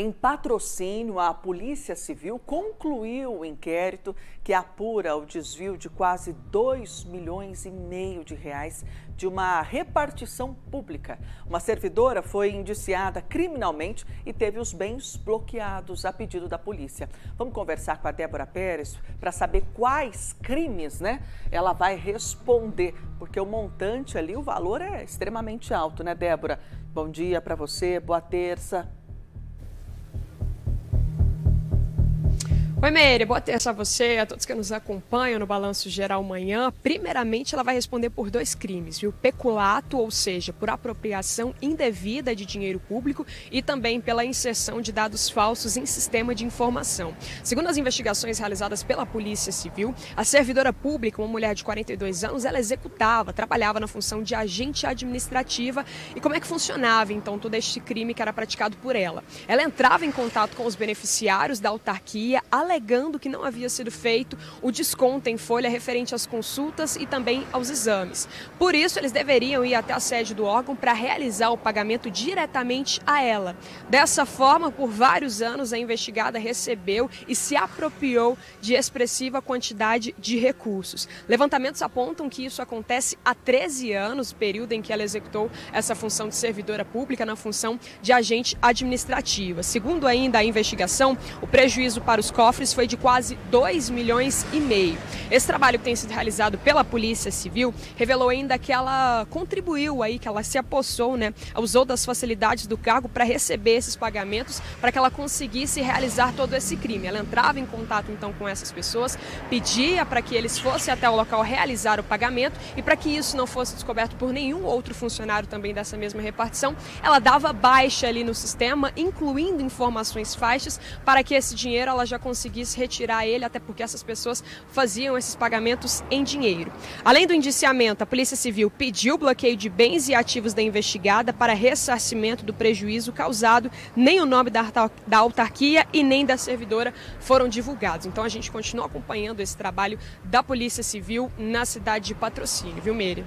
Em patrocínio, a Polícia Civil concluiu o inquérito que apura o desvio de quase 2,5 milhões de reais de uma repartição pública. Uma servidora foi indiciada criminalmente e teve os bens bloqueados a pedido da polícia. Vamos conversar com a Débora Pérez para saber quais crimes, ela vai responder, porque o montante ali, o valor é extremamente alto, Débora? Bom dia para você, boa terça. Oi, Meire, boa terça a você, a todos que nos acompanham no Balanço Geral Manhã. Primeiramente, ela vai responder por dois crimes, viu? Peculato, ou seja, por apropriação indevida de dinheiro público e também pela inserção de dados falsos em sistema de informação. Segundo as investigações realizadas pela Polícia Civil, a servidora pública, uma mulher de 42 anos, ela trabalhava na função de agente administrativa. E como é que funcionava, então, todo este crime que era praticado por ela? Ela entrava em contato com os beneficiários da autarquia, alegando que não havia sido feito o desconto em folha referente às consultas e também aos exames. Por isso, eles deveriam ir até a sede do órgão para realizar o pagamento diretamente a ela. Dessa forma, por vários anos, a investigada recebeu e se apropriou de expressiva quantidade de recursos. Levantamentos apontam que isso acontece há 13 anos, período em que ela executou essa função de servidora pública na função de agente administrativa. Segundo ainda a investigação, o prejuízo para os cofres foi de quase 2,5 milhões. Esse trabalho que tem sido realizado pela Polícia Civil revelou ainda que ela contribuiu aí, que ela se apossou, usou das facilidades do cargo para receber esses pagamentos, para que ela conseguisse realizar todo esse crime. Ela entrava em contato então com essas pessoas, pedia para que eles fossem até o local realizar o pagamento e para que isso não fosse descoberto por nenhum outro funcionário também dessa mesma repartição, ela dava baixa ali no sistema, incluindo informações falsas para que esse dinheiro ela já conseguisse retirar ele, até porque essas pessoas faziam esses pagamentos em dinheiro. Além do indiciamento, a Polícia Civil pediu bloqueio de bens e ativos da investigada para ressarcimento do prejuízo causado. Nem o nome da autarquia e nem da servidora foram divulgados. Então a gente continua acompanhando esse trabalho da Polícia Civil na cidade de Patrocínio, viu, Meire?